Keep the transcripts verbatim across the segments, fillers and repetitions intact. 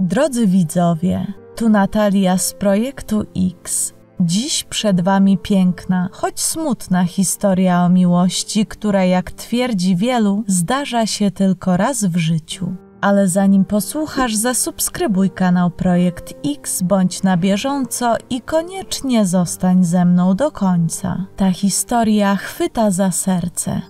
Drodzy widzowie, tu Natalia z Projektu X. Dziś przed wami piękna, choć smutna historia o miłości, która, jak twierdzi wielu, zdarza się tylko raz w życiu. Ale zanim posłuchasz, zasubskrybuj kanał Projekt X, bądź na bieżąco i koniecznie zostań ze mną do końca. Ta historia chwyta za serce.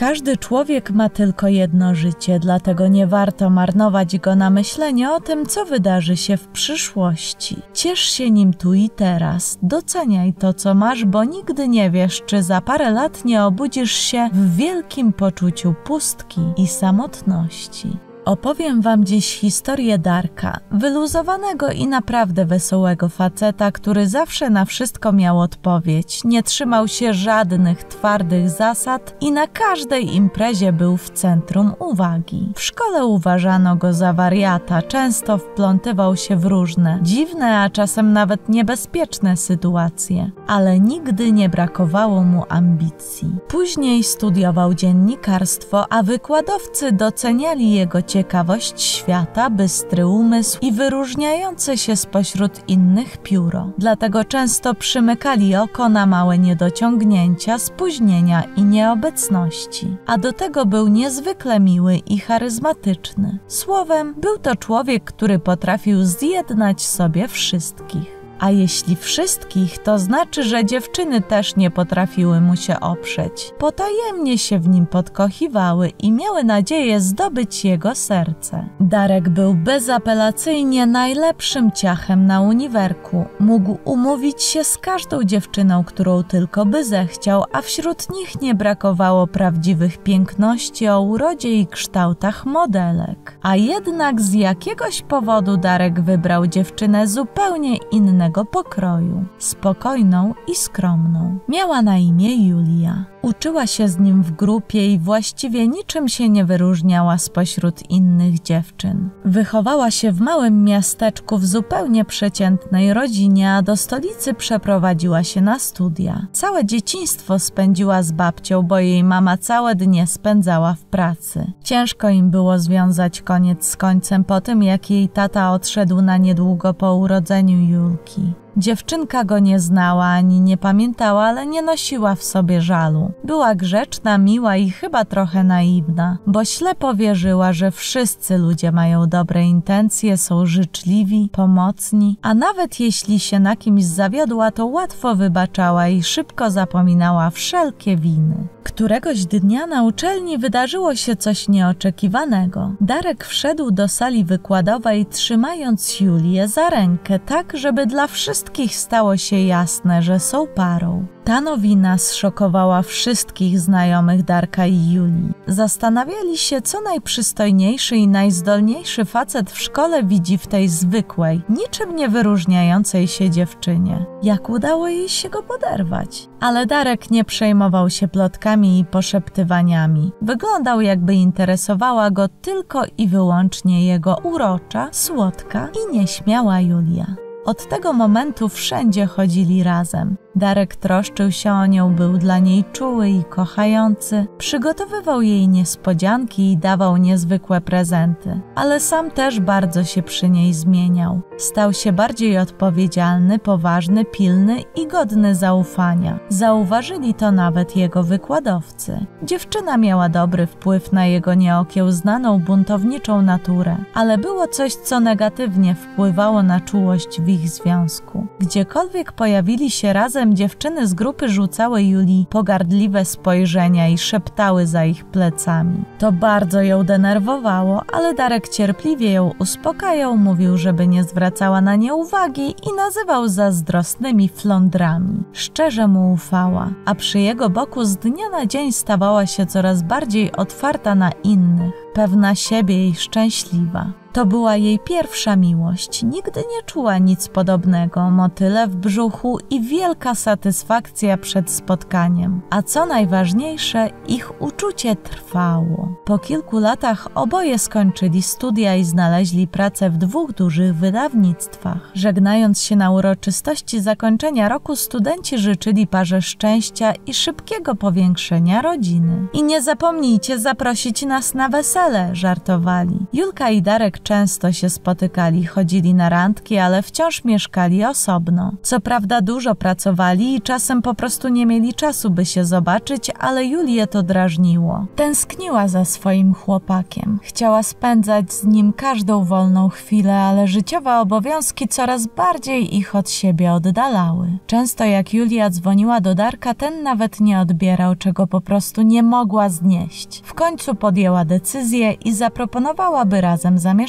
Każdy człowiek ma tylko jedno życie, dlatego nie warto marnować go na myślenie o tym, co wydarzy się w przyszłości. Ciesz się nim tu i teraz, doceniaj to, co masz, bo nigdy nie wiesz, czy za parę lat nie obudzisz się w wielkim poczuciu pustki i samotności. Opowiem wam dziś historię Darka, wyluzowanego i naprawdę wesołego faceta, który zawsze na wszystko miał odpowiedź, nie trzymał się żadnych twardych zasad i na każdej imprezie był w centrum uwagi. W szkole uważano go za wariata, często wplątywał się w różne, dziwne, a czasem nawet niebezpieczne sytuacje, ale nigdy nie brakowało mu ambicji. Później studiował dziennikarstwo, a wykładowcy doceniali jego ciekawość, Ciekawość świata, bystry umysł i wyróżniające się spośród innych pióro. Dlatego często przymykali oko na małe niedociągnięcia, spóźnienia i nieobecności. A do tego był niezwykle miły i charyzmatyczny. Słowem, był to człowiek, który potrafił zjednać sobie wszystkich. A jeśli wszystkich, to znaczy, że dziewczyny też nie potrafiły mu się oprzeć. Potajemnie się w nim podkochiwały i miały nadzieję zdobyć jego serce. Darek był bezapelacyjnie najlepszym ciachem na uniwerku. Mógł umówić się z każdą dziewczyną, którą tylko by zechciał, a wśród nich nie brakowało prawdziwych piękności o urodzie i kształtach modelek. A jednak z jakiegoś powodu Darek wybrał dziewczynę zupełnie innego pokroju, spokojną i skromną. Miała na imię Julia. Uczyła się z nim w grupie i właściwie niczym się nie wyróżniała spośród innych dziewczyn. Wychowała się w małym miasteczku w zupełnie przeciętnej rodzinie, a do stolicy przeprowadziła się na studia. Całe dzieciństwo spędziła z babcią, bo jej mama całe dnie spędzała w pracy. Ciężko im było związać koniec z końcem po tym, jak jej tata odszedł na niedługo po urodzeniu Julki. Dziewczynka go nie znała ani nie pamiętała, ale nie nosiła w sobie żalu. Była grzeczna, miła i chyba trochę naiwna, bo ślepo wierzyła, że wszyscy ludzie mają dobre intencje, są życzliwi, pomocni, a nawet jeśli się na kimś zawiodła, to łatwo wybaczała i szybko zapominała wszelkie winy. Któregoś dnia na uczelni wydarzyło się coś nieoczekiwanego. Darek wszedł do sali wykładowej, trzymając Julię za rękę, tak żeby dla wszystkich stało się jasne, że są parą. Ta nowina zszokowała wszystkich znajomych Darka i Julii. Zastanawiali się, co najprzystojniejszy i najzdolniejszy facet w szkole widzi w tej zwykłej, niczym nie wyróżniającej się dziewczynie. Jak udało jej się go poderwać? Ale Darek nie przejmował się plotkami i poszeptywaniami. Wyglądał, jakby interesowała go tylko i wyłącznie jego urocza, słodka i nieśmiała Julia. Od tego momentu wszędzie chodzili razem. Darek troszczył się o nią, był dla niej czuły i kochający, przygotowywał jej niespodzianki i dawał niezwykłe prezenty, ale sam też bardzo się przy niej zmieniał. Stał się bardziej odpowiedzialny, poważny, pilny i godny zaufania. Zauważyli to nawet jego wykładowcy. Dziewczyna miała dobry wpływ na jego nieokiełznaną, buntowniczą naturę, ale było coś, co negatywnie wpływało na czułość w ich związku. Gdziekolwiek pojawili się razem, dziewczyny z grupy rzucały Julii pogardliwe spojrzenia i szeptały za ich plecami. To bardzo ją denerwowało, ale Darek cierpliwie ją uspokajał, mówił, żeby nie zwracała na nie uwagi i nazywał zazdrosnymi flądrami. Szczerze mu ufała, a przy jego boku z dnia na dzień stawała się coraz bardziej otwarta na innych, pewna siebie i szczęśliwa. To była jej pierwsza miłość, nigdy nie czuła nic podobnego, motyle w brzuchu i wielka satysfakcja przed spotkaniem. A co najważniejsze, ich uczucie trwało. Po kilku latach oboje skończyli studia i znaleźli pracę w dwóch dużych wydawnictwach. Żegnając się na uroczystości zakończenia roku, studenci życzyli parze szczęścia i szybkiego powiększenia rodziny. I nie zapomnijcie zaprosić nas na wesele, żartowali. Julka i Darek często się spotykali, chodzili na randki, ale wciąż mieszkali osobno. Co prawda dużo pracowali i czasem po prostu nie mieli czasu, by się zobaczyć, ale Julię to drażniło. Tęskniła za swoim chłopakiem. Chciała spędzać z nim każdą wolną chwilę, ale życiowe obowiązki coraz bardziej ich od siebie oddalały. Często jak Julia dzwoniła do Darka, ten nawet nie odbierał, czego po prostu nie mogła znieść. W końcu podjęła decyzję i zaproponowała, by razem zamieszkali.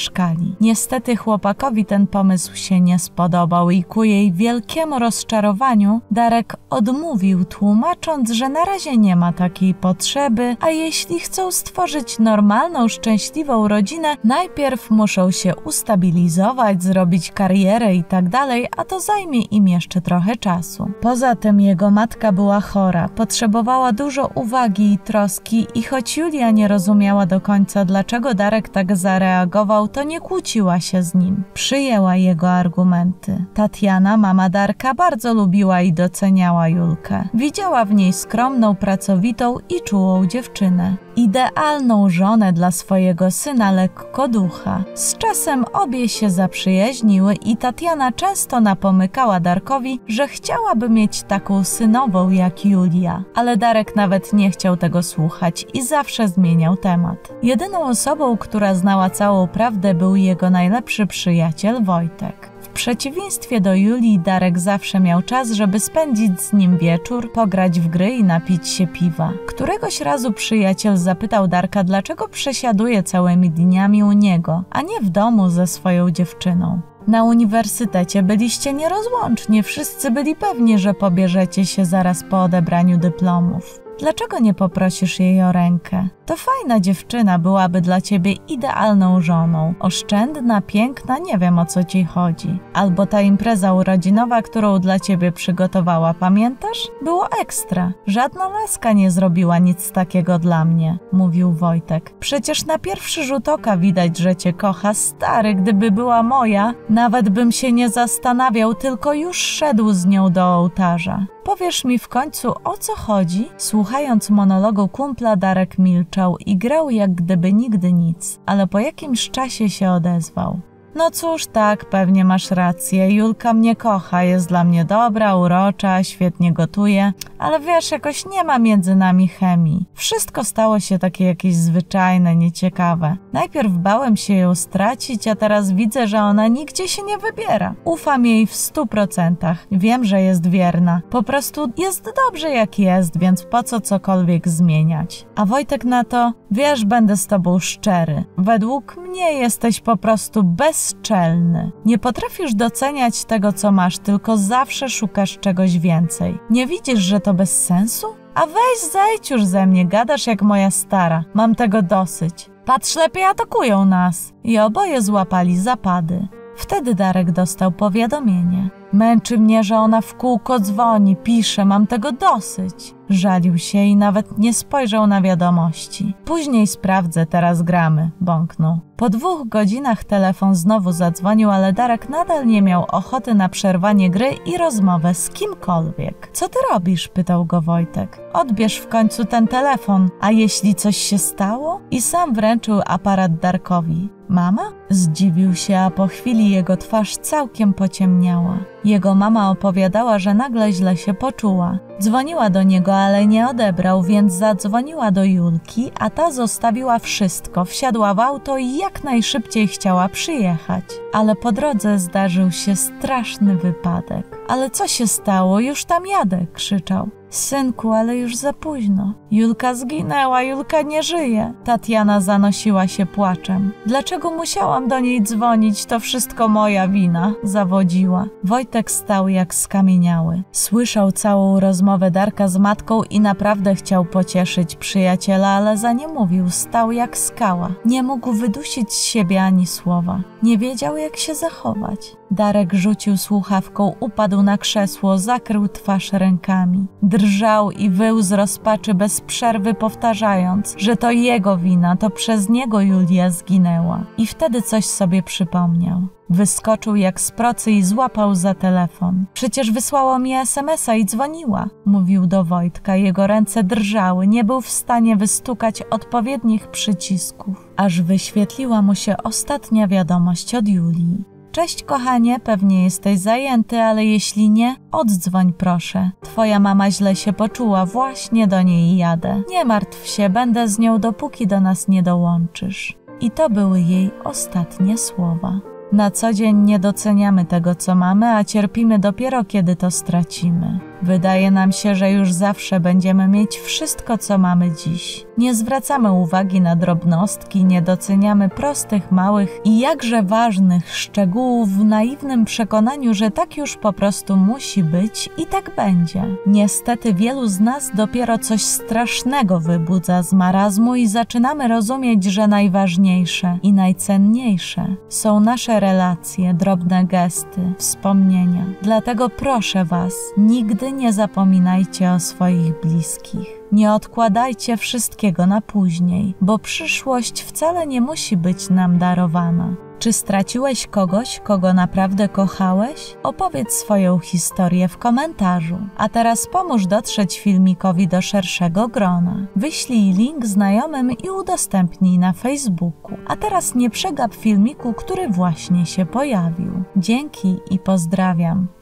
Niestety chłopakowi ten pomysł się nie spodobał i ku jej wielkiemu rozczarowaniu Darek odmówił, tłumacząc, że na razie nie ma takiej potrzeby, a jeśli chcą stworzyć normalną, szczęśliwą rodzinę, najpierw muszą się ustabilizować, zrobić karierę i tak dalej, a to zajmie im jeszcze trochę czasu. Poza tym jego matka była chora, potrzebowała dużo uwagi i troski i choć Julia nie rozumiała do końca, dlaczego Darek tak zareagował, to nie kłóciła się z nim. Przyjęła jego argumenty. Tatiana, mama Darka, bardzo lubiła i doceniała Julkę. Widziała w niej skromną, pracowitą i czułą dziewczynę. Idealną żonę dla swojego syna lekkoducha. Z czasem obie się zaprzyjaźniły i Tatiana często napomykała Darkowi, że chciałaby mieć taką synową jak Julia. Ale Darek nawet nie chciał tego słuchać i zawsze zmieniał temat. Jedyną osobą, która znała całą prawdę, był jego najlepszy przyjaciel Wojtek. W przeciwieństwie do Julii, Darek zawsze miał czas, żeby spędzić z nim wieczór, pograć w gry i napić się piwa. Któregoś razu przyjaciel zapytał Darka, dlaczego przesiaduje całymi dniami u niego, a nie w domu ze swoją dziewczyną. Na uniwersytecie byliście nierozłączni, wszyscy byli pewni, że pobierzecie się zaraz po odebraniu dyplomów. Dlaczego nie poprosisz jej o rękę? To fajna dziewczyna, byłaby dla ciebie idealną żoną. Oszczędna, piękna, nie wiem, o co ci chodzi. Albo ta impreza urodzinowa, którą dla ciebie przygotowała, pamiętasz? Było ekstra. Żadna laska nie zrobiła nic takiego dla mnie, mówił Wojtek. Przecież na pierwszy rzut oka widać, że cię kocha. Stary, gdyby była moja, nawet bym się nie zastanawiał, tylko już szedł z nią do ołtarza. Powiesz mi w końcu, o co chodzi? Słuchając monologu kumpla, Darek milczał i grał jak gdyby nigdy nic, ale po jakimś czasie się odezwał. No cóż, tak, pewnie masz rację. Julka mnie kocha, jest dla mnie dobra, urocza, świetnie gotuje, ale wiesz, jakoś nie ma między nami chemii. Wszystko stało się takie jakieś zwyczajne, nieciekawe. Najpierw bałem się ją stracić, a teraz widzę, że ona nigdzie się nie wybiera. Ufam jej w stu procentach. Wiem, że jest wierna. Po prostu jest dobrze jak jest, więc po co cokolwiek zmieniać? A Wojtek na to, wiesz, będę z tobą szczery. Według mnie jesteś po prostu bez bezczelny. Nie potrafisz doceniać tego, co masz, tylko zawsze szukasz czegoś więcej. Nie widzisz, że to bez sensu? A weź zejdź już ze mnie, gadasz jak moja stara. Mam tego dosyć. Patrz, lepiej atakują nas. I oboje złapali zapady. Wtedy Darek dostał powiadomienie. Męczy mnie, że ona w kółko dzwoni, pisze, mam tego dosyć. Żalił się i nawet nie spojrzał na wiadomości. Później sprawdzę, teraz gramy, bąknął. Po dwóch godzinach telefon znowu zadzwonił, ale Darek nadal nie miał ochoty na przerwanie gry i rozmowę z kimkolwiek. Co ty robisz? Pytał go Wojtek. Odbierz w końcu ten telefon, a jeśli coś się stało? I sam wręczył aparat Darkowi. Mama? Zdziwił się, a po chwili jego twarz całkiem pociemniała. Jego mama opowiadała, że nagle źle się poczuła. Dzwoniła do niego, ale nie odebrał, więc zadzwoniła do Julki, a ta zostawiła wszystko, wsiadła w auto i jak najszybciej chciała przyjechać. Ale po drodze zdarzył się straszny wypadek. Ale co się stało? Już tam jadę, krzyczał. Synku, ale już za późno. Julka zginęła, Julka nie żyje. Tatiana zanosiła się płaczem. Dlaczego musiałam do niej dzwonić? To wszystko moja wina, zawodziła. Wojtek Wojtek stał jak skamieniały. Słyszał całą rozmowę Darka z matką i naprawdę chciał pocieszyć przyjaciela, ale za nie mówił, stał jak skała. Nie mógł wydusić z siebie ani słowa. Nie wiedział, jak się zachować. Darek rzucił słuchawką, upadł na krzesło, zakrył twarz rękami. Drżał i wył z rozpaczy, bez przerwy powtarzając, że to jego wina, to przez niego Julia zginęła. I wtedy coś sobie przypomniał. Wyskoczył jak z procy i złapał za telefon. Przecież wysłała mi esemesa i dzwoniła, mówił do Wojtka. Jego ręce drżały, nie był w stanie wystukać odpowiednich przycisków. Aż wyświetliła mu się ostatnia wiadomość od Julii. Cześć kochanie, pewnie jesteś zajęty, ale jeśli nie, oddzwoń proszę. Twoja mama źle się poczuła, właśnie do niej jadę. Nie martw się, będę z nią dopóki do nas nie dołączysz. I to były jej ostatnie słowa. Na co dzień nie doceniamy tego, co mamy, a cierpimy dopiero, kiedy to stracimy. Wydaje nam się, że już zawsze będziemy mieć wszystko, co mamy dziś. Nie zwracamy uwagi na drobnostki, nie doceniamy prostych, małych i jakże ważnych szczegółów w naiwnym przekonaniu, że tak już po prostu musi być i tak będzie. Niestety wielu z nas dopiero coś strasznego wybudza z marazmu i zaczynamy rozumieć, że najważniejsze i najcenniejsze są nasze relacje, drobne gesty, wspomnienia. Dlatego proszę was, nigdy nie zapominajcie o swoich bliskich. Nie odkładajcie wszystkiego na później, bo przyszłość wcale nie musi być nam darowana. Czy straciłeś kogoś, kogo naprawdę kochałeś? Opowiedz swoją historię w komentarzu. A teraz pomóż dotrzeć filmikowi do szerszego grona. Wyślij link znajomym i udostępnij na Facebooku. A teraz nie przegap filmiku, który właśnie się pojawił. Dzięki i pozdrawiam.